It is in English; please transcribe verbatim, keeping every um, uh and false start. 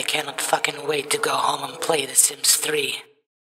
I cannot fucking wait to go home and play The Sims three.